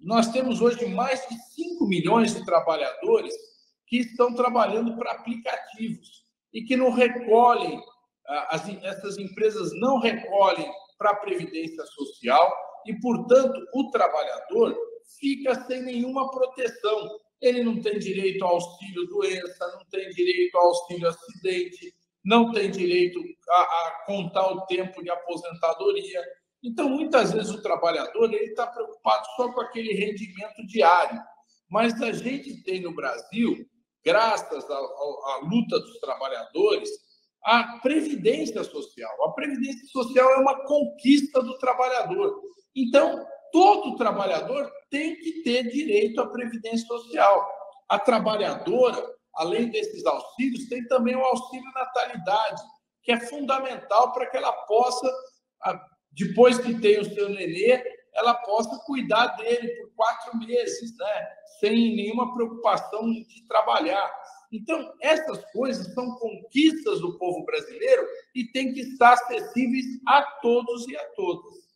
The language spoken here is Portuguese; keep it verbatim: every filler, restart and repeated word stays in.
Nós temos hoje mais de cinco milhões de trabalhadores que estão trabalhando para aplicativos e que não recolhem, as, essas empresas não recolhem para a Previdência Social e, portanto, o trabalhador fica sem nenhuma proteção. Ele não tem direito ao auxílio doença, não tem direito ao auxílio acidente, não tem direito a, a contar o tempo de aposentadoria. Então, muitas vezes, o trabalhador está preocupado só com aquele rendimento diário. Mas a gente tem no Brasil, graças à, à, à luta dos trabalhadores, a Previdência Social. A Previdência Social é uma conquista do trabalhador. Então, todo trabalhador tem que ter direito à Previdência Social. A trabalhadora, além desses auxílios, tem também o auxílio natalidade, que é fundamental para que ela possa... A, Depois que tem o seu nenê, ela possa cuidar dele por quatro meses, né? Sem nenhuma preocupação de trabalhar. Então, essas coisas são conquistas do povo brasileiro e têm que estar acessíveis a todos e a todas.